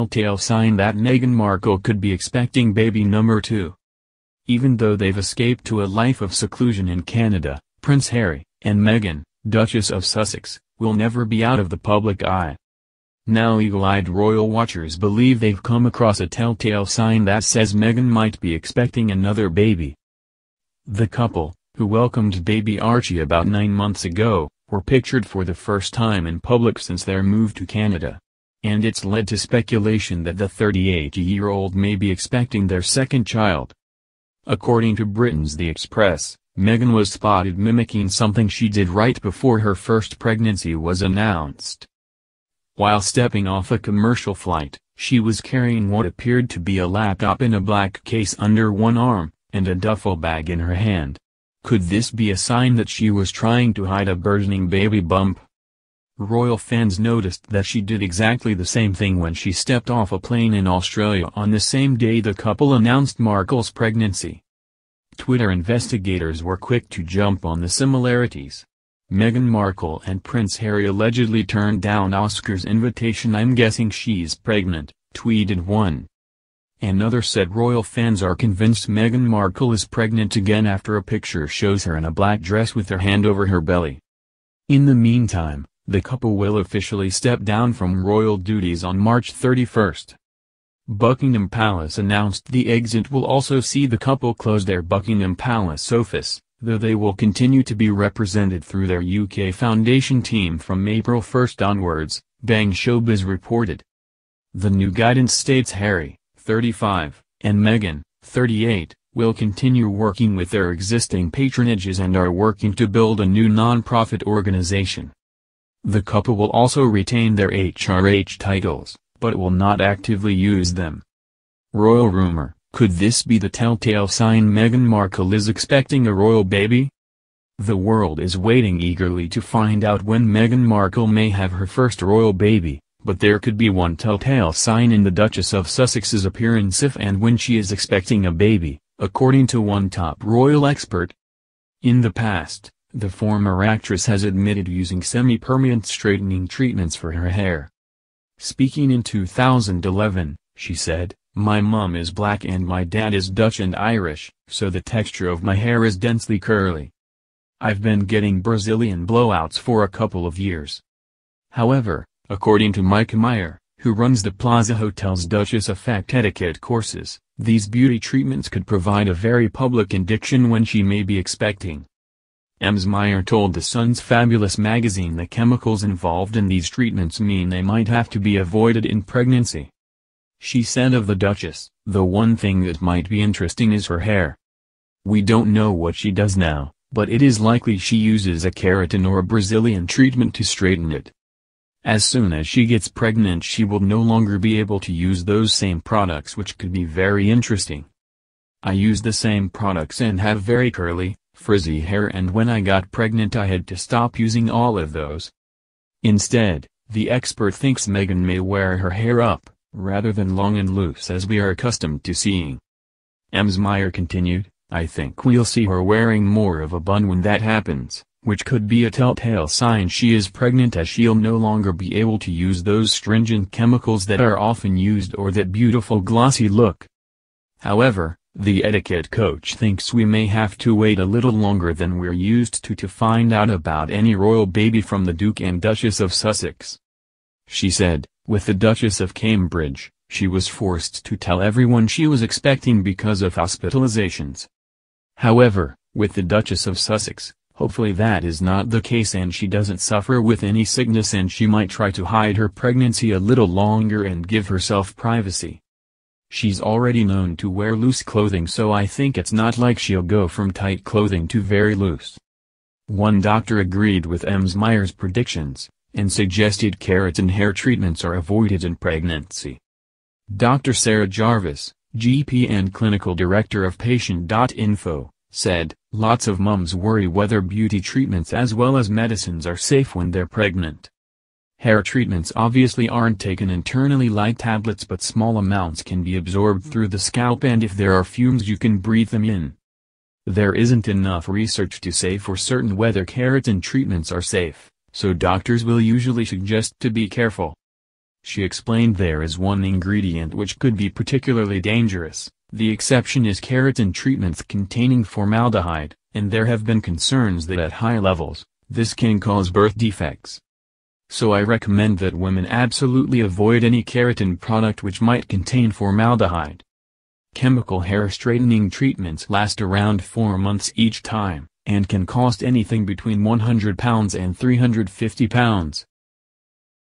telltale sign that Meghan Markle could be expecting baby number 2. Even though they've escaped to a life of seclusion in Canada, Prince Harry and Meghan, Duchess of Sussex, will never be out of the public eye. Now eagle-eyed royal watchers believe they've come across a telltale sign that says Meghan might be expecting another baby. The couple, who welcomed baby Archie about 9 months ago, were pictured for the first time in public since their move to Canada. And it's led to speculation that the 38-year-old may be expecting their second child. According to Britain's The Express, Meghan was spotted mimicking something she did right before her first pregnancy was announced. While stepping off a commercial flight, she was carrying what appeared to be a laptop in a black case under one arm, and a duffel bag in her hand. Could this be a sign that she was trying to hide a burgeoning baby bump? Royal fans noticed that she did exactly the same thing when she stepped off a plane in Australia on the same day the couple announced Markle's pregnancy. Twitter investigators were quick to jump on the similarities. Meghan Markle and Prince Harry allegedly turned down Oscar's invitation. "I'm guessing she's pregnant," tweeted one. Another said royal fans are convinced Meghan Markle is pregnant again after a picture shows her in a black dress with her hand over her belly. In the meantime, the couple will officially step down from royal duties on March 31st. Buckingham Palace announced the exit will also see the couple close their Buckingham Palace office, though they will continue to be represented through their UK foundation team from April 1st onwards, Bang Showbiz reported. The new guidance states Harry, 35, and Meghan, 38, will continue working with their existing patronages and are working to build a new non-profit organization. The couple will also retain their HRH titles, but will not actively use them. Royal rumor. Could this be the telltale sign Meghan Markle is expecting a royal baby? The world is waiting eagerly to find out when Meghan Markle may have her first royal baby, but there could be one telltale sign in the Duchess of Sussex's appearance if and when she is expecting a baby, according to one top royal expert. In the past, the former actress has admitted using semi-permanent straightening treatments for her hair. Speaking in 2011, she said, "My mom is black and my dad is Dutch and Irish, so the texture of my hair is densely curly. I've been getting Brazilian blowouts for a couple of years." However, according to Micah Meyer, who runs the Plaza Hotel's Duchess Effect etiquette courses, these beauty treatments could provide a very public indication when she may be expecting. Ms. Meyer told The Sun's Fabulous magazine the chemicals involved in these treatments mean they might have to be avoided in pregnancy. She said of the Duchess, "The one thing that might be interesting is her hair. We don't know what she does now, but it is likely she uses a keratin or a Brazilian treatment to straighten it. As soon as she gets pregnant she will no longer be able to use those same products, which could be very interesting. I use the same products and have very curly, frizzy hair, and when I got pregnant I had to stop using all of those." Instead, the expert thinks Meghan may wear her hair up, rather than long and loose as we are accustomed to seeing. Ms. Meyer continued, "I think we'll see her wearing more of a bun when that happens, which could be a telltale sign she is pregnant, as she'll no longer be able to use those stringent chemicals that are often used or that beautiful glossy look." However, the etiquette coach thinks we may have to wait a little longer than we're used to find out about any royal baby from the Duke and Duchess of Sussex. She said, "With the Duchess of Cambridge, she was forced to tell everyone she was expecting because of hospitalizations. However, with the Duchess of Sussex, hopefully that is not the case and she doesn't suffer with any sickness, and she might try to hide her pregnancy a little longer and give herself privacy. She's already known to wear loose clothing, so I think it's not like she'll go from tight clothing to very loose." One doctor agreed with Ms. Meyer's predictions, and suggested keratin hair treatments are avoided in pregnancy. Dr. Sarah Jarvis, GP and clinical director of patient.info, said, "Lots of moms worry whether beauty treatments as well as medicines are safe when they're pregnant. Hair treatments obviously aren't taken internally like tablets, but small amounts can be absorbed through the scalp, and if there are fumes you can breathe them in. There isn't enough research to say for certain whether keratin treatments are safe, so doctors will usually suggest to be careful." She explained there is one ingredient which could be particularly dangerous. The exception is keratin treatments containing formaldehyde, and there have been concerns that at high levels, this can cause birth defects. So I recommend that women absolutely avoid any keratin product which might contain formaldehyde. Chemical hair straightening treatments last around 4 months each time, and can cost anything between £100 and £350.